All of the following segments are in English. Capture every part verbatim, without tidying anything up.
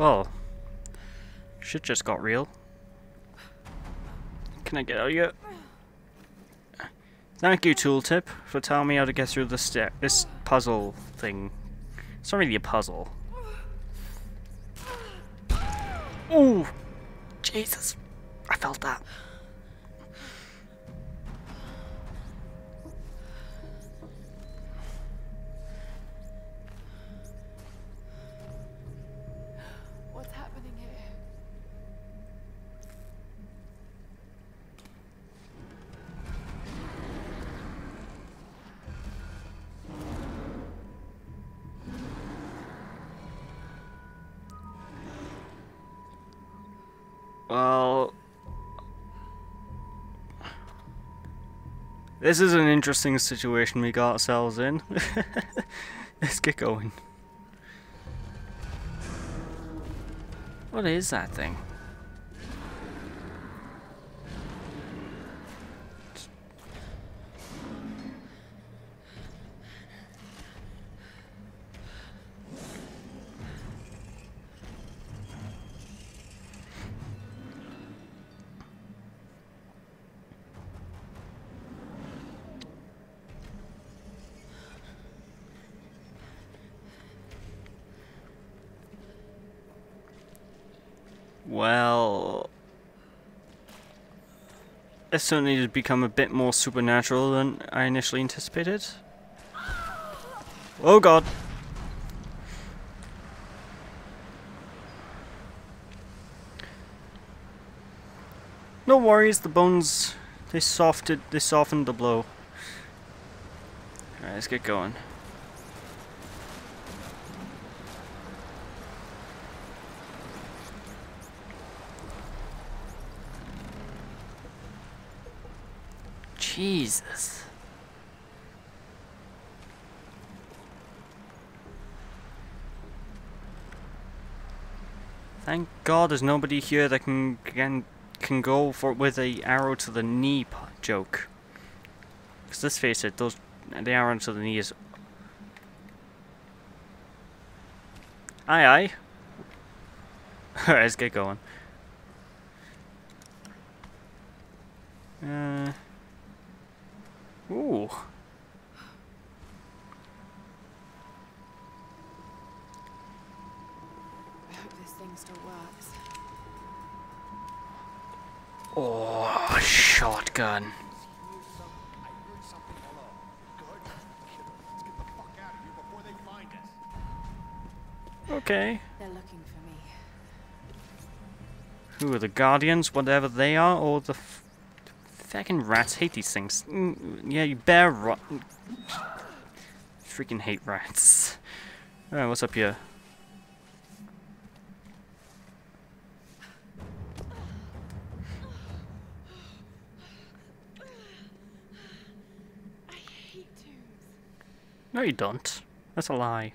Well, shit just got real. Can I get out of here? Thank you, Tooltip, for telling me how to get through this step, this puzzle thing. It's not really a puzzle. Oh, Jesus! I felt that. Well, this is an interesting situation we got ourselves in. Let's get going. What is that thing? Well, this certainly did become a bit more supernatural than I initially anticipated. Oh god! No worries, the bones, they softened, they softened the blow. Alright, let's get going. Jesus. Thank God there's nobody here that can can, can go for with a arrow to the knee joke. Because let's face it, those the arrow to the knee is. Aye aye. Alright, let's get going. Uh. Ooh. I hope this thing still works. Oh, shotgun. I heard something hello. Good. Let's get the fuck out of here before they find us. Okay. They're looking for me. Who are the guardians, whatever they are, or the f Fucking rats, hate these things. Yeah, you bear rot. Freaking hate rats. Alright, what's up here? I hate tubes. No, you don't. That's a lie.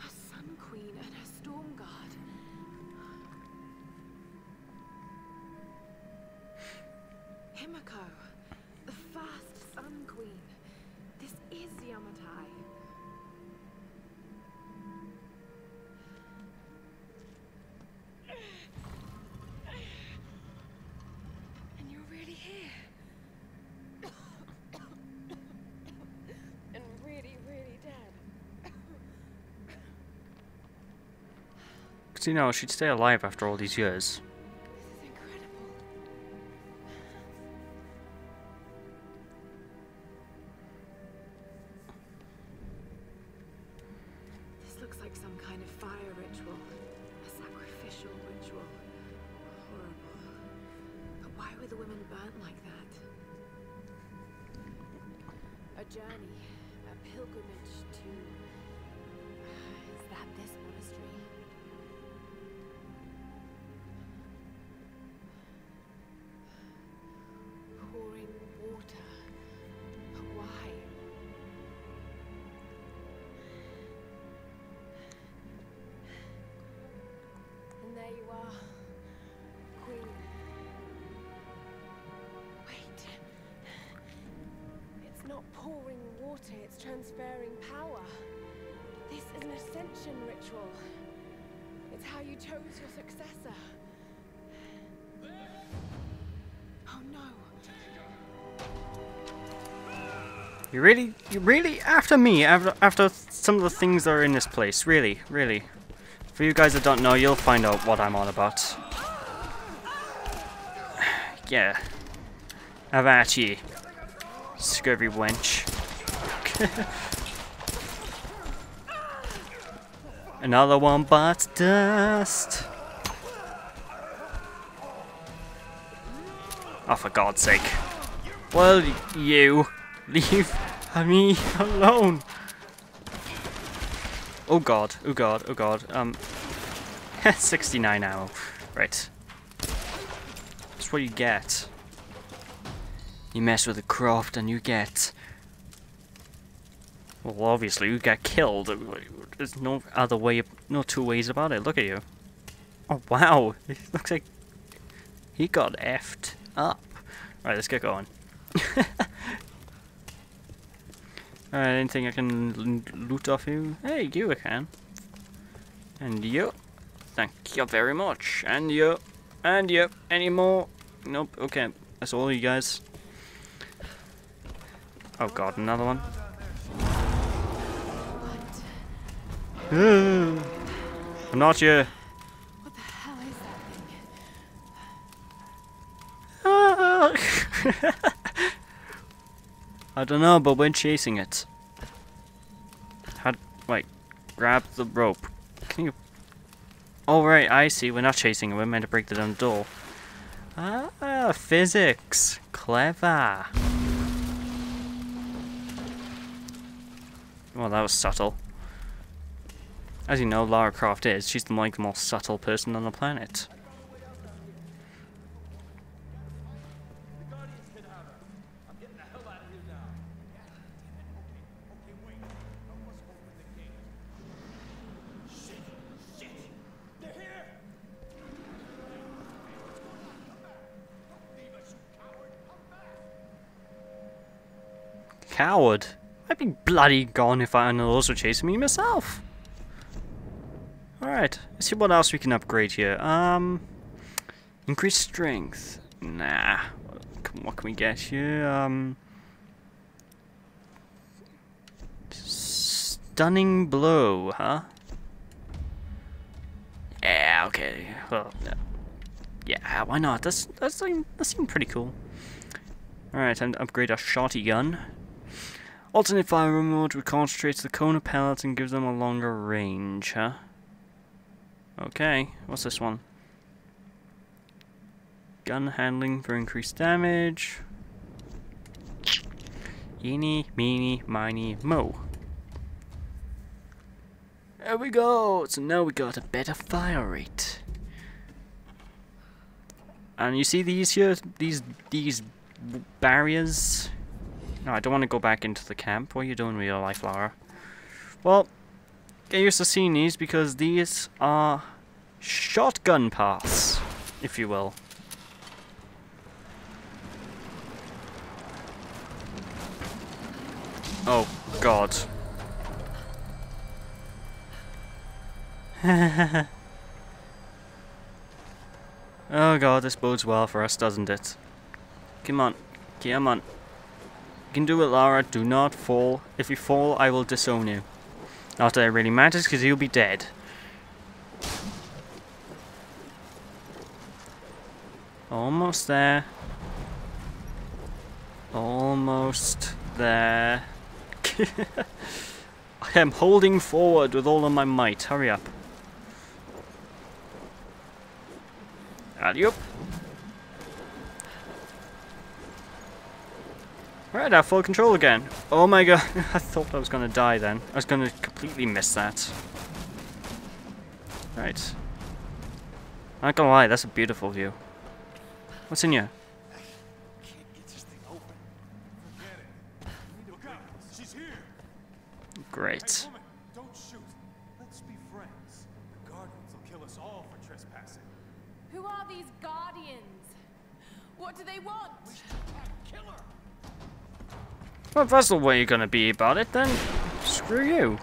A Sun Queen and a Stormguard. Himiko, the first Sun Queen. This is Yamatai. And you're really here. And really, really dead. Because, you know, she'd stay alive after all these years. Journey, a pilgrimage to, uh, is that this monastery? Pouring water, but why? And there you are, Queen. Wait. Not pouring water, it's transferring power. This is an ascension ritual. ritual. It's how you chose your successor. Oh no. You really, you really after me, after after some of the things that are in this place, really, really. For you guys that don't know, you'll find out what I'm on about. Yeah. Have at ye, scurvy wench. Another one bites dust. Oh, for God's sake. Well, you. Leave me alone. Oh, God. Oh, God. Oh, God. Um, sixty-nine ammo. Right. That's what you get. You mess with the Croft and you get... Well, obviously, you get killed. There's no other way, no two ways about it. Look at you. Oh, wow. It looks like he got effed up. Alright, let's get going. Alright, anything I can loot off you? Hey, you I can. And you. Thank you very much. And you. And you. Any more? Nope. Okay. That's all you guys. Oh, God. Another one. I'm not you. What the hell is that thing? I don't know, but we're chasing it. How? Wait, grab the rope. Can you? Oh right, I see. We're not chasing it. We're meant to break the damn door. Ah, physics, clever. Well, that was subtle. As you know, Lara Croft is. She's the, like, the most subtle person on the planet. Coward? I'd be bloody gone if I and those were chasing me myself. Alright, let's see what else we can upgrade here. Um, increase strength. Nah, what can we get here? Um, stunning blow, huh? Yeah, okay. Well, yeah, why not? That's that's that seems pretty cool. Alright, time to upgrade our shotty gun. Alternate fire mode reconcentrates the cone of pellets and gives them a longer range, huh? Okay, what's this one? Gun handling for increased damage. Eeny, meeny, miny, mo. There we go! So now we got a better fire rate. And you see these here? These, these barriers? No, I don't want to go back into the camp. What are you doing with your life, Lara? Well... Get used to seeing these because these are shotgun paths, if you will. Oh, God. Oh, God, this bodes well for us, doesn't it? Come on. Come on. You can do it, Lara. Do not fall. If you fall, I will disown you. Not that it really matters, because you'll be dead. Almost there. Almost there. I am holding forward with all of my might. Hurry up. Alley-oop. Right, I have full control again. Oh my God, I thought I was gonna die then. I was gonna completely miss that. Right. I'm not gonna lie, that's a beautiful view. What's in here? I can't get this thing open. Forget it. Look out, she's here. Great. Hey, woman, don't shoot. Let's be friends. The guardians will kill us all for trespassing. Who are these guardians? What do they want? We should attack the killer. Well, if that's the way you're gonna be about it, then screw you.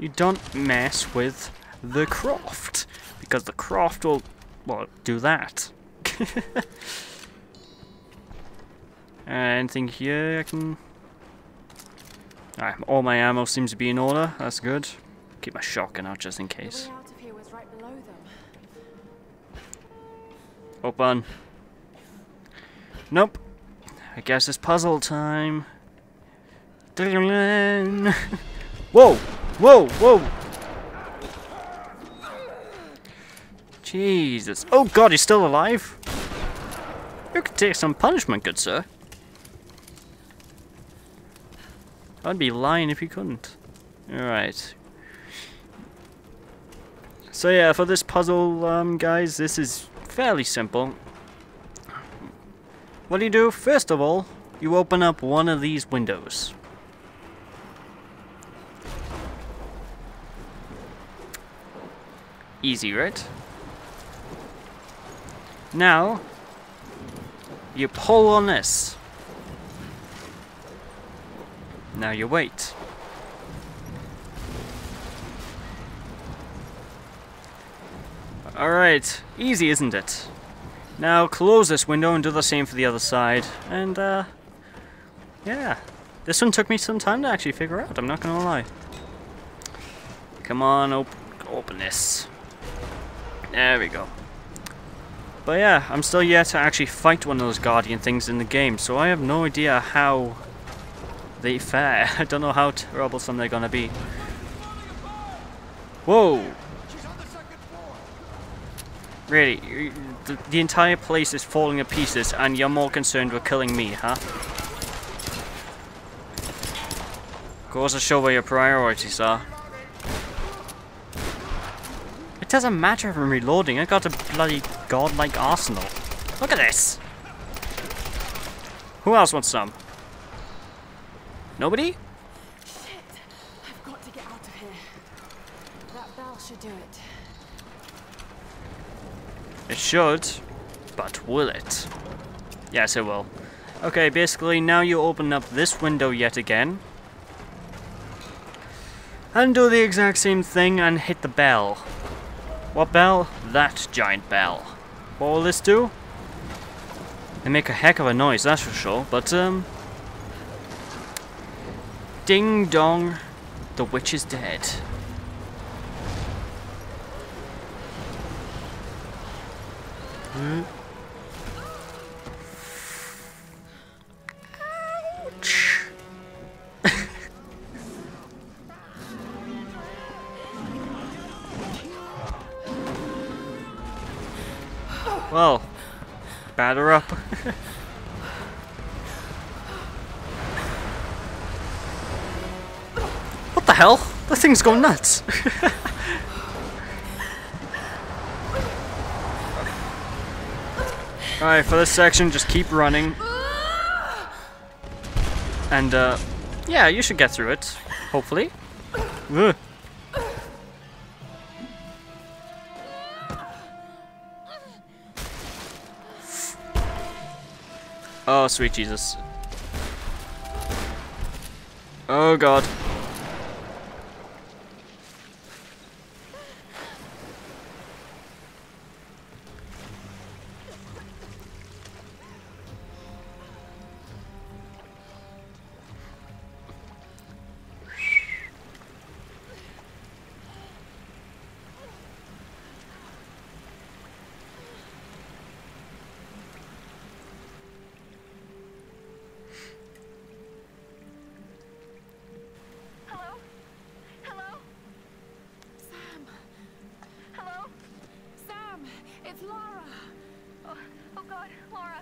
you don't mess with the Croft, because the Croft will, well, do that. Uh, anything here I can... Alright, all my ammo seems to be in order, that's good. Keep my shotgun out just in case. The way out of here was right below them. Open. Nope. I guess it's puzzle time. Whoa! Whoa! Whoa! Jesus. Oh god, he's still alive? You could take some punishment, good sir. I'd be lying if you couldn't. Alright. So yeah, for this puzzle, um, guys, this is fairly simple. What do you do? First of all, you open up one of these windows. Easy, right? Now, you pull on this. Now you wait. Alright, easy, isn't it? Now close this window and do the same for the other side. And, uh, yeah. This one took me some time to actually figure out, I'm not gonna lie. Come on, op open this. There we go. But yeah, I'm still yet to actually fight one of those guardian things in the game, so I have no idea how they fare. I don't know how troublesome they're gonna be. Whoa! Really, the, the entire place is falling to pieces and you're more concerned with killing me, huh? Goes to show where your priorities are. It doesn't matter if I'm reloading, I got a bloody godlike arsenal. Look at this! Who else wants some? Nobody? Shit! I've got to get out of here. That bell should do it. It should, but will it? Yes, it will. Okay, basically now you open up this window yet again. And do the exact same thing and hit the bell. What bell? That giant bell. What will this do? They make a heck of a noise, that's for sure, but um... ding dong, the witch is dead. Hmm. Ouch! Well, batter up. Hell, the thing's gone nuts. Alright, for this section, just keep running. And, uh, yeah, you should get through it, hopefully. Ugh. Oh, sweet Jesus. Oh, God. Lara! Oh, oh God, Lara.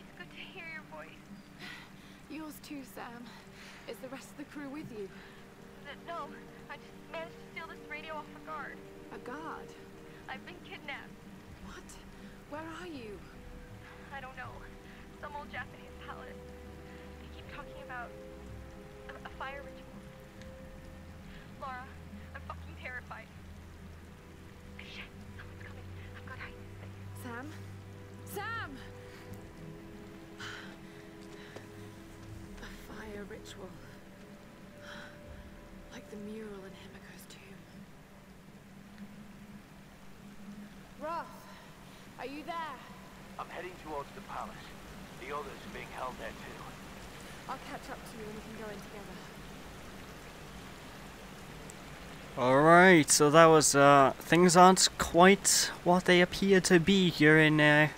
It's good to hear your voice. Yours too, Sam. Is the rest of the crew with you? No, I just managed to steal this radio off a guard. A guard? I've been kidnapped. What? Where are you? I don't know. Some old Japanese palace. They keep talking about a, a fire ritual. Lara, I'm fucking terrified. Sam? Sam! A fire ritual. Like the mural in Himiko. Are you there? I'm heading towards the palace. The others are being held there too. I'll catch up to you and we can go in together. Alright, so that was, uh, things aren't quite what they appear to be here in, uh,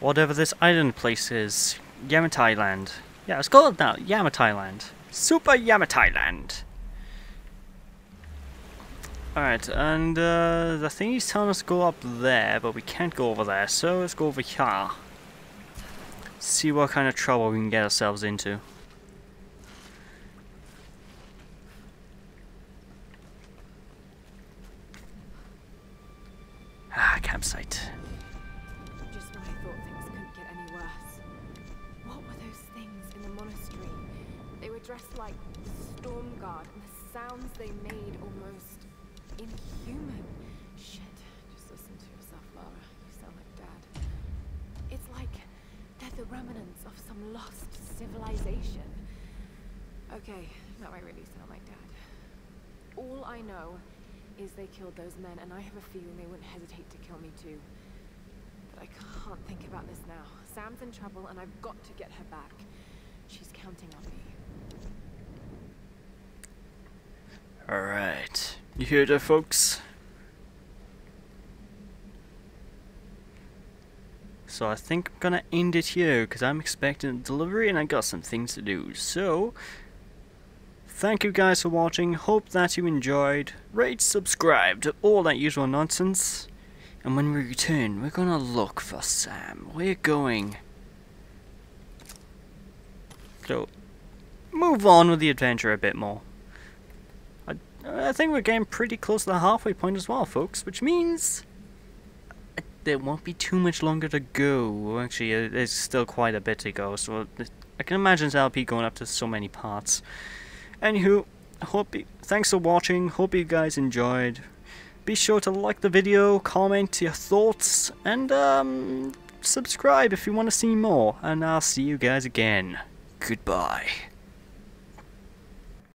whatever this island place is. Yamatai Land. Yeah, it's called now, Yamatai Land. Super Yamatai Land! Alright, and uh, the thing is telling us to go up there, but we can't go over there, so let's go over here. See what kind of trouble we can get ourselves into. Ah, campsite. Just when I thought things couldn't get any worse. What were those things in the monastery? They were dressed like Stormguard, and the sounds they made almost... inhuman. Shit. Just listen to yourself, Lara. You sound like Dad. It's like they're the remnants of some lost civilization. Okay, now I really sound like Dad. All I know is they killed those men, and I have a feeling they wouldn't hesitate to kill me too. But I can't think about this now. Sam's in trouble, and I've got to get her back. She's counting on me. Alright. You hear that, folks? So I think I'm gonna end it here, because I'm expecting a delivery and I got some things to do. So, thank you guys for watching, hope that you enjoyed. Rate, subscribe to all that usual nonsense. And when we return, we're gonna look for Sam. We're going. So, move on with the adventure a bit more. I think we're getting pretty close to the halfway point as well, folks, which means there won't be too much longer to go. Actually, there's still quite a bit to go, so I can imagine this L P going up to so many parts. Anywho, hope you, thanks for watching, hope you guys enjoyed. Be sure to like the video, comment your thoughts, and um, subscribe if you want to see more, and I'll see you guys again. Goodbye.